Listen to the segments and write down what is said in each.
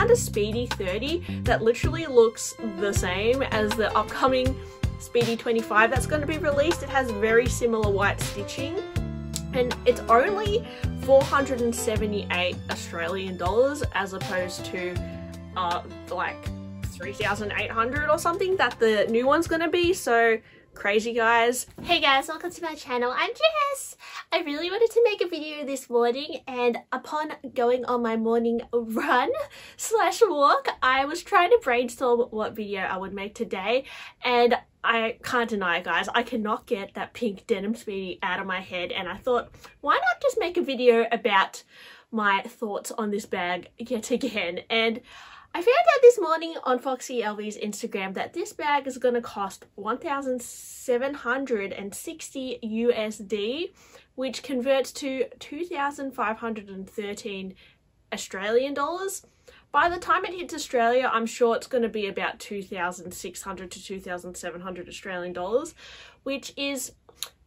found a Speedy 30 that literally looks the same as the upcoming Speedy 25 that's going to be released. It has very similar white stitching and it's only 478 Australian dollars as opposed to like 3,800 or something that the new one's gonna be. So crazy, guys. Hey guys, welcome to my channel. I'm Jess. I really wanted to make a video this morning, and upon going on my morning run slash walk, I was trying to brainstorm what video I would make today, and I can't deny it, guys, I cannot get that pink denim Speedy out of my head, and I thought, why not just make a video about my thoughts on this bag yet again? And I found out this morning on Foxy LV's Instagram that this bag is going to cost $1,760 USD, which converts to 2,513 Australian dollars. By the time it hits Australia, I'm sure it's going to be about 2,600 to 2,700 Australian dollars, which is,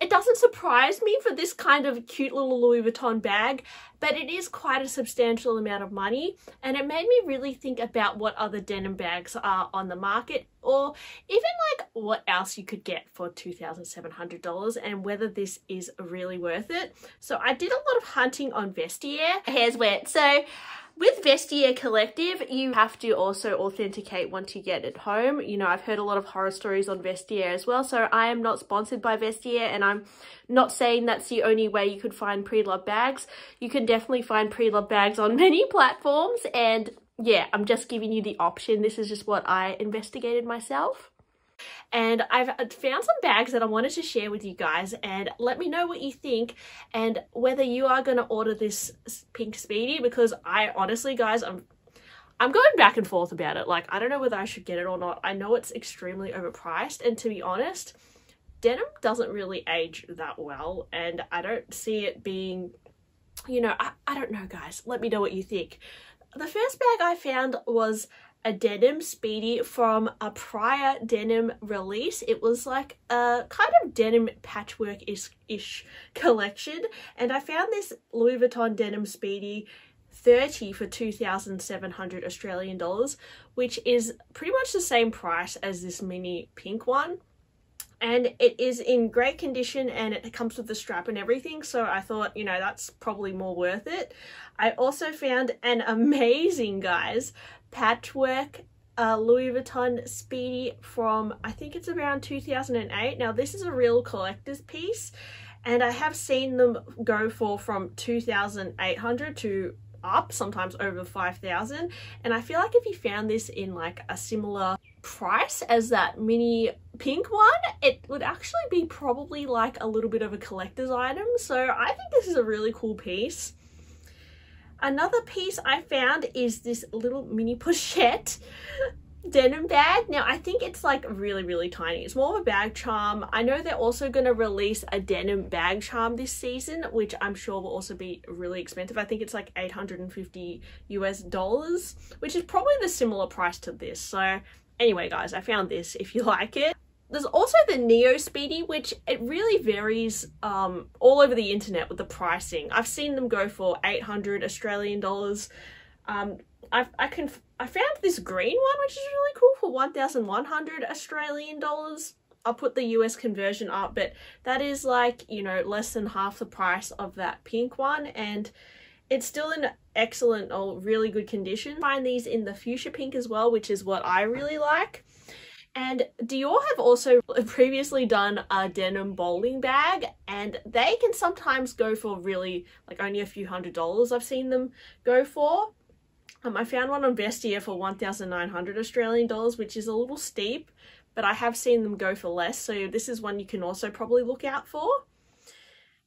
it doesn't surprise me for this kind of cute little Louis Vuitton bag, but it is quite a substantial amount of money, and it made me really think about what other denim bags are on the market, or even like what else you could get for $2,700 and whether this is really worth it. So I did a lot of hunting on Vestiaire. My hair's wet. So with Vestiaire Collective, you have to also authenticate once you get it home. You know, I've heard a lot of horror stories on Vestiaire as well, so I am not sponsored by Vestiaire, and I'm not saying that's the only way you could find pre-loved bags. You can definitely find pre-loved bags on many platforms, and yeah, I'm just giving you the option. This is just what I investigated myself. And I've found some bags that I wanted to share with you guys, and let me know what you think and whether you are going to order this pink Speedy, because I honestly, guys, I'm going back and forth about it. Like, I don't know whether I should get it or not. I know it's extremely overpriced, and to be honest, denim doesn't really age that well, and I don't see it being, you know, I don't know, guys. Let me know what you think. The first bag I found was a denim Speedy from a prior denim release. It was like a kind of denim patchwork-ish collection, and I found this Louis Vuitton denim Speedy 30 for 2,700 Australian dollars, which is pretty much the same price as this mini pink one, and it is in great condition, and it comes with the strap and everything, so I thought, you know, that's probably more worth it. I also found an amazing, guys, patchwork Louis Vuitton Speedy from, I think it's around 2008. Now this is a real collector's piece, and I have seen them go for from 2,800 to up, sometimes over 5,000, and I feel like if you found this in like a similar price as that mini pink one, it would actually be probably like a little bit of a collector's item. So I think this is a really cool piece. Another piece I found is this little mini pochette denim bag. Now I think it's like really, really tiny. It's more of a bag charm. I know they're also going to release a denim bag charm this season, which I'm sure will also be really expensive. I think it's like $850 US, which is probably the similar price to this. So anyway, guys, I found this if you like it. There's also the Neo Speedy, which it really varies all over the internet with the pricing. I've seen them go for 800 Australian dollars. I found this green one, which is really cool, for 1,100 Australian dollars. I'll put the US conversion up, but that is like, you know, less than half the price of that pink one, and it's still in excellent or really good condition. Find these in the fuchsia pink as well, which is what I really like. And Dior have also previously done a denim bowling bag, and they can sometimes go for really like only a few $100s I've seen them go for. I found one on Vestiaire for 1,900 Australian dollars, which is a little steep, but I have seen them go for less. So this is one you can also probably look out for.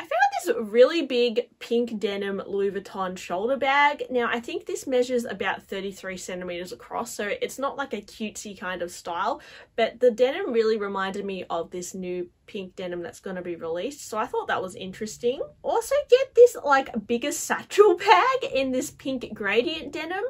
I found this really big pink denim Louis Vuitton shoulder bag. Now I think this measures about 33 centimeters across, so it's not like a cutesy kind of style, but the denim really reminded me of this new pink denim that's going to be released, so I thought that was interesting. Also get this like bigger satchel bag in this pink gradient denim.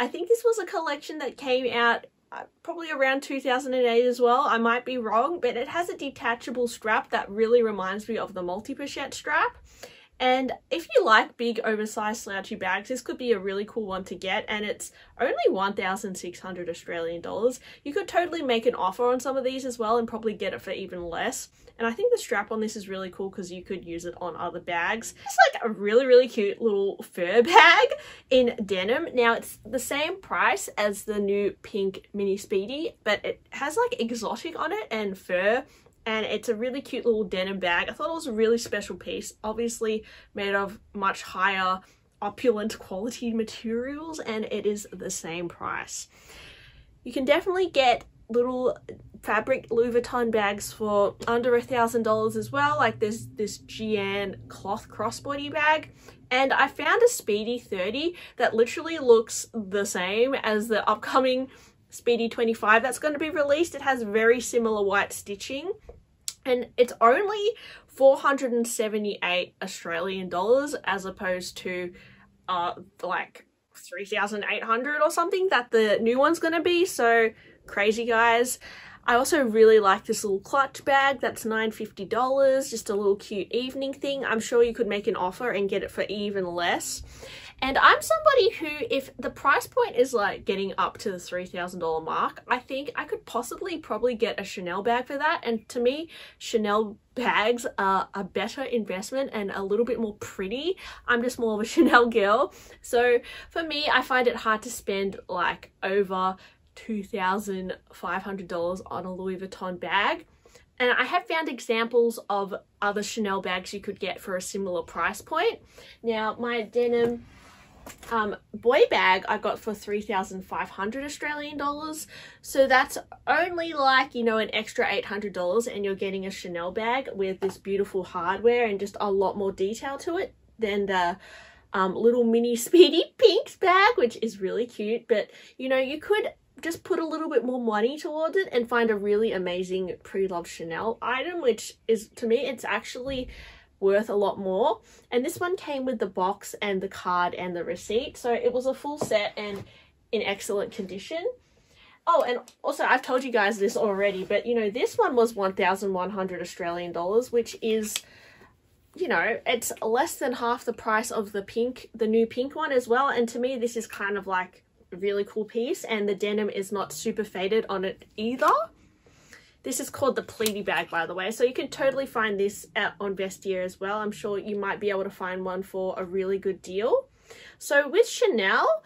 I think this was a collection that came out probably around 2008 as well. I might be wrong, but it has a detachable strap that really reminds me of the multi-pochette strap, And if you like big oversized slouchy bags, this could be a really cool one to get, and it's only 1,600 Australian dollars. You could totally make an offer on some of these as well and probably get it for even less. And I think the strap on this is really cool because you could use it on other bags. It's like a really cute little fur bag in denim. Now it's the same price as the new pink mini Speedy, but it has like exotic on it and fur. And it's a really cute little denim bag. I thought it was a really special piece, obviously made of much higher opulent quality materials, and it is the same price. You can definitely get little fabric Louis Vuitton bags for under $1,000 as well. Like there's this Gian cloth crossbody bag. And I found a Speedy 30 that literally looks the same as the upcoming Speedy 25 that's going to be released. It has very similar white stitching. And it's only 478 Australian dollars as opposed to like 3,800 or something that the new one's going to be. So crazy, guys. I also really like this little clutch bag that's $950, just a little cute evening thing. I'm sure you could make an offer and get it for even less. And I'm somebody who, if the price point is like getting up to the $3,000 mark, I think I could probably get a Chanel bag for that. And to me, Chanel bags are a better investment and a little bit more pretty. I'm just more of a Chanel girl. So for me, I find it hard to spend like over $2,500 on a Louis Vuitton bag. And I have found examples of other Chanel bags you could get for a similar price point. Now my denim boy bag I got for 3,500 Australian dollars. So that's only like, you know, an extra $800, and you're getting a Chanel bag with this beautiful hardware and just a lot more detail to it than the little mini Speedy Pinks bag, which is really cute. But you know, you could just put a little bit more money towards it and find a really amazing pre-loved Chanel item, which is, to me, it's actually worth a lot more. And this one came with the box and the card and the receipt, so it was a full set and in excellent condition. Oh, and also I've told you guys this already, but you know, this one was 1,100 Australian dollars, which is, you know, it's less than half the price of the pink, the new pink one as well. And to me, this is kind of like really cool piece, and the denim is not super faded on it either. This is called the Pleaty bag, by the way, so you can totally find this on Vestiaire as well. I'm sure you might be able to find one for a really good deal. So with Chanel,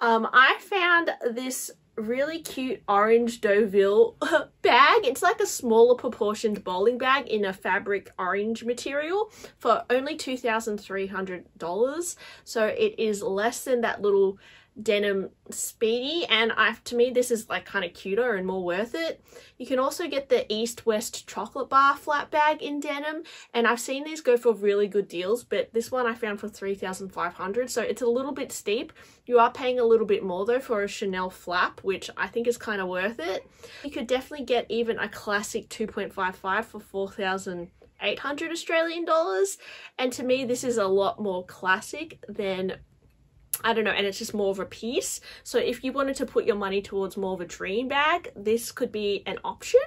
I found this really cute orange Deauville bag. It's like a smaller proportioned bowling bag in a fabric orange material for only $2,300. So it is less than that little denim Speedy, and to me this is like kind of cuter and more worth it. You can also get the East West chocolate bar flat bag in denim, and I've seen these go for really good deals, but this one I found for $3,500, so it's a little bit steep. You are paying a little bit more though for a Chanel flap, which I think is kind of worth it. You could definitely get even a classic 2.55 for 4,800 Australian dollars, and to me this is a lot more classic than, I don't know, and it's just more of a piece. So if you wanted to put your money towards more of a dream bag, this could be an option.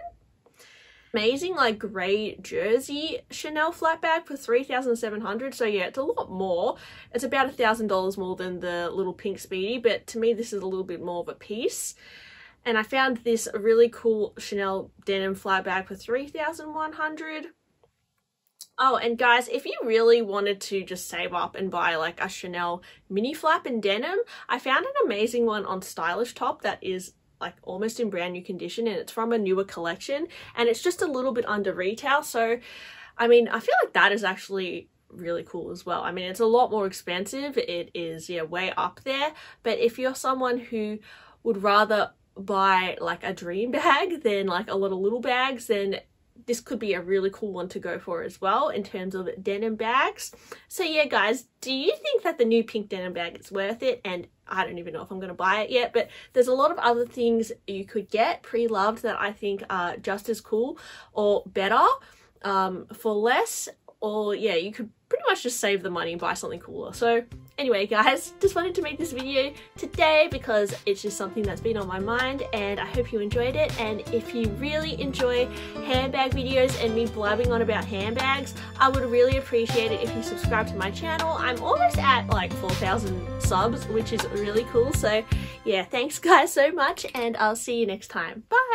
Amazing, like grey jersey Chanel flat bag for $3,700. So yeah, it's a lot more. It's about $1,000 more than the little pink Speedy, but to me this is a little bit more of a piece. And I found this really cool Chanel denim flat bag for $3,100. Oh, and guys, if you really wanted to just save up and buy like a Chanel mini flap in denim, I found an amazing one on Stylish Top that is like almost in brand new condition, and it's from a newer collection, and it's just a little bit under retail. So, I mean, I feel like that is actually really cool as well. I mean, it's a lot more expensive. It is, yeah, way up there. But if you're someone who would rather buy like a dream bag than like a lot of little bags, then this could be a really cool one to go for as well in terms of denim bags. So yeah, guys, do you think that the new pink denim bag is worth it? And I don't even know if I'm going to buy it yet, but there's a lot of other things you could get pre-loved that I think are just as cool or better for less. Or yeah, you could pretty much just save the money and buy something cooler. So Anyway guys, just wanted to make this video today because it's just something that's been on my mind and I hope you enjoyed it. And if you really enjoy handbag videos and me blabbing on about handbags, I would really appreciate it if you subscribe to my channel. I'm almost at like 4,000 subs, which is really cool. So yeah, thanks guys so much and I'll see you next time. Bye!